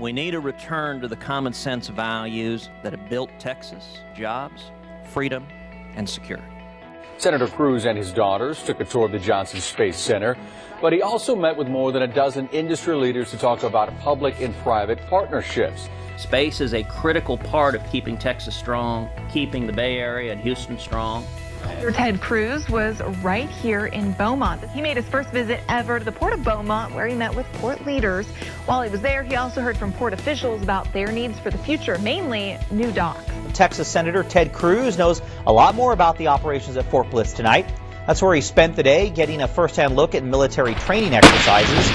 We need a return to the common sense values that have built Texas: jobs, freedom, and security. Senator Cruz and his daughters took a tour of the Johnson Space Center, but he also met with more than a dozen industry leaders to talk about public and private partnerships. Space is a critical part of keeping Texas strong, keeping the Bay Area and Houston strong. Senator Ted Cruz was right here in Beaumont. He made his first visit ever to the Port of Beaumont, where he met with port leaders. While he was there, he also heard from port officials about their needs for the future, mainly new docks. Texas Senator Ted Cruz knows a lot more about the operations at Fort Bliss tonight. That's where he spent the day, getting a first-hand look at military training exercises.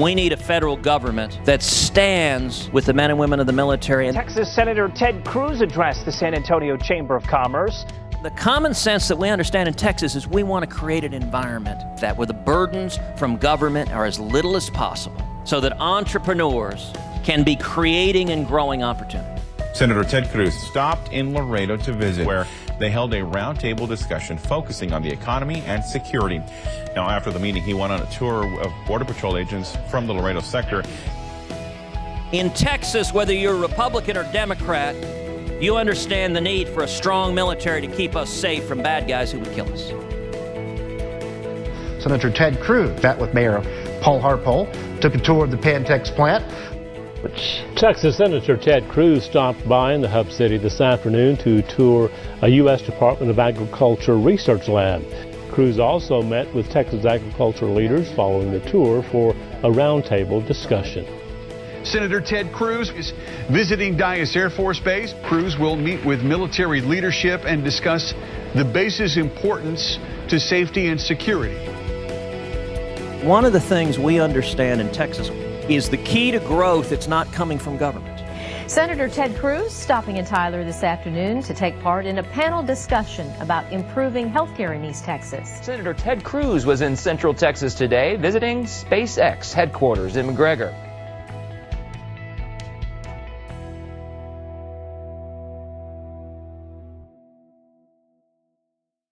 We need a federal government that stands with the men and women of the military. Texas Senator Ted Cruz addressed the San Antonio Chamber of Commerce. The common sense that we understand in Texas is we want to create an environment that where the burdens from government are as little as possible, so that entrepreneurs can be creating and growing opportunities. Senator Ted Cruz stopped in Laredo to visit, where they held a roundtable discussion focusing on the economy and security. Now, after the meeting, he went on a tour of Border Patrol agents from the Laredo sector. In Texas, whether you're Republican or Democrat, you understand the need for a strong military to keep us safe from bad guys who would kill us. Senator Ted Cruz met with Mayor Paul Harpole, took a tour of the Pantex plant. Texas Senator Ted Cruz stopped by in the Hub City this afternoon to tour a U.S. Department of Agriculture research lab. Cruz also met with Texas agriculture leaders following the tour for a roundtable discussion. Senator Ted Cruz is visiting Dyess Air Force Base. Cruz will meet with military leadership and discuss the base's importance to safety and security. One of the things we understand in Texas is the key to growth that's not coming from government. Senator Ted Cruz stopping in Tyler this afternoon to take part in a panel discussion about improving health care in East Texas. Senator Ted Cruz was in Central Texas today visiting SpaceX headquarters in McGregor.